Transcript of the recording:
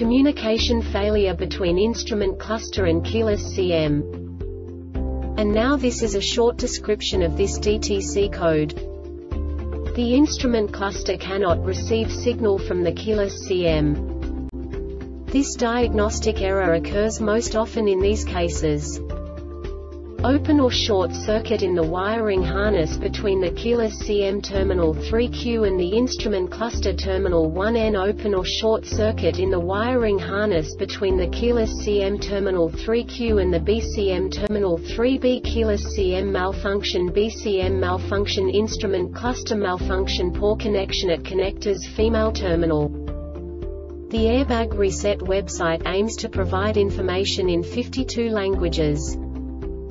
communication failure between instrument cluster and keyless CM. And now this is a short description of this DTC code. The instrument cluster cannot receive signal from the keyless CM. This diagnostic error occurs most often in these cases: open or short circuit in the wiring harness between the keyless CM terminal 3Q and the instrument cluster terminal 1N, open or short circuit in the wiring harness between the keyless CM terminal 3Q and the BCM terminal 3B, keyless CM malfunction, BCM malfunction, instrument cluster malfunction, poor connection at connectors, female terminal. The Airbag Reset website aims to provide information in 52 languages.